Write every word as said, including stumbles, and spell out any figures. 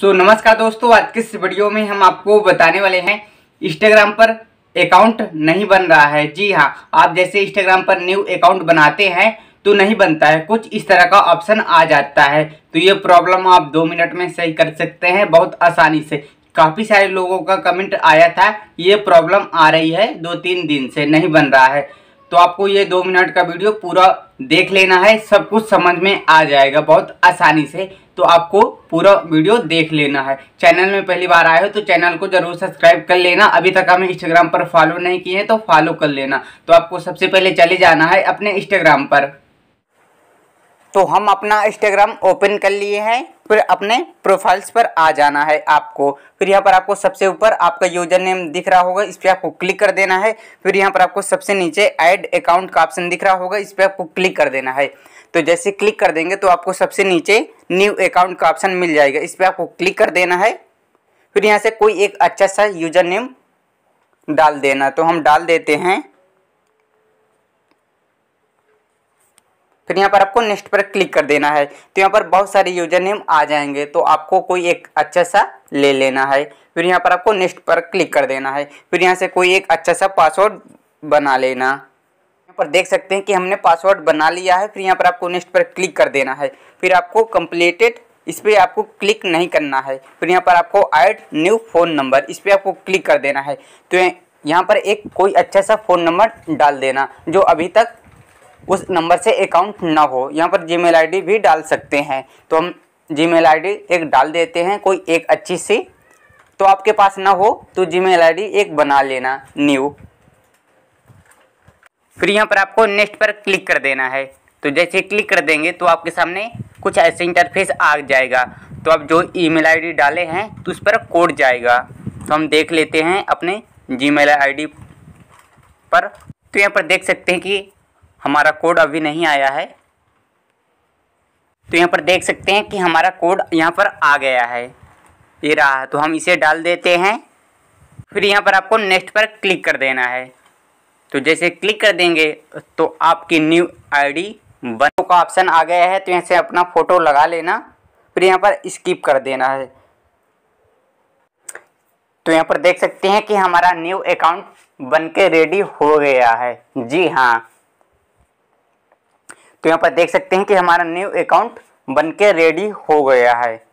सो so, नमस्कार दोस्तों, आज के इस वीडियो में हम आपको बताने वाले हैं इंस्टाग्राम पर अकाउंट नहीं बन रहा है। जी हाँ, आप जैसे इंस्टाग्राम पर न्यू अकाउंट बनाते हैं तो नहीं बनता है, कुछ इस तरह का ऑप्शन आ जाता है। तो ये प्रॉब्लम आप दो मिनट में सही कर सकते हैं बहुत आसानी से। काफ़ी सारे लोगों का कमेंट आया था, ये प्रॉब्लम आ रही है दो तीन दिन से नहीं बन रहा है। तो आपको ये दो मिनट का वीडियो पूरा देख लेना है, सब कुछ समझ में आ जाएगा बहुत आसानी से। तो आपको पूरा वीडियो देख लेना है। चैनल में पहली बार आए हो तो चैनल को जरूर सब्सक्राइब कर लेना। अभी तक हमें इंस्टाग्राम पर फॉलो नहीं किए हैं तो फॉलो कर लेना। तो आपको सबसे पहले चले जाना है अपने इंस्टाग्राम पर। तो हम अपना इंस्टाग्राम ओपन कर लिए हैं, फिर अपने प्रोफाइल्स पर आ जाना है आपको। फिर यहाँ पर आपको सबसे ऊपर आपका यूजर नेम दिख रहा होगा, इस पर आपको क्लिक कर देना है। फिर यहाँ पर आपको सबसे नीचे ऐड अकाउंट का ऑप्शन दिख रहा होगा, इस पर आपको क्लिक कर देना है। तो जैसे क्लिक कर देंगे तो आपको सबसे नीचे न्यू अकाउंट का ऑप्शन मिल जाएगा, इस पर आपको क्लिक कर देना है। फिर यहाँ से कोई एक अच्छा सा यूजर नेम डाल देना, तो हम डाल देते हैं। फिर यहाँ पर आपको नेक्स्ट पर क्लिक कर देना है। तो यहाँ पर बहुत सारे यूजर नेम आ जाएंगे, तो आपको कोई एक अच्छा सा ले लेना है। फिर यहाँ पर आपको नेक्स्ट पर क्लिक कर देना है। फिर यहाँ से कोई एक अच्छा सा पासवर्ड बना लेना। यहाँ पर देख सकते हैं कि हमने पासवर्ड बना लिया है। फिर यहाँ पर आपको नेक्स्ट पर क्लिक कर देना है। फिर आपको कंप्लीटेड, इस पर आपको क्लिक नहीं करना है। फिर यहाँ पर आपको ऐड न्यू फ़ोन नंबर, इस पर आपको क्लिक कर देना है। तो यहाँ पर एक कोई अच्छा सा फ़ोन नंबर डाल देना जो अभी तक उस नंबर से अकाउंट ना हो। यहाँ पर जीमेल आईडी भी डाल सकते हैं, तो हम जीमेल आईडी एक डाल देते हैं कोई एक अच्छी सी। तो आपके पास ना हो तो जीमेल आईडी एक बना लेना न्यू। फिर यहाँ पर आपको नेक्स्ट पर क्लिक कर देना है। तो जैसे क्लिक कर देंगे तो आपके सामने कुछ ऐसे इंटरफेस आ जाएगा। तो आप जो ईमेल आईडी डाले हैं तो उस पर कोड जाएगा। तो हम देख लेते हैं अपने जीमेल आईडी पर। तो यहाँ पर देख सकते हैं कि हमारा कोड अभी नहीं आया है। तो यहाँ पर देख सकते हैं कि हमारा कोड यहाँ पर आ गया है, ये रहा। तो हम इसे डाल देते हैं। फिर यहाँ पर आपको नेक्स्ट पर क्लिक कर देना है। तो जैसे क्लिक कर देंगे तो आपकी न्यू आईडी बनो का ऑप्शन आ गया है। तो यहाँ से अपना फ़ोटो लगा लेना। फिर यहाँ पर स्किप कर देना है। तो यहाँ पर देख सकते हैं कि हमारा न्यू अकाउंट बन के रेडी हो गया है। जी हाँ, तो यहाँ पर देख सकते हैं कि हमारा न्यू अकाउंट बनके रेडी हो गया है।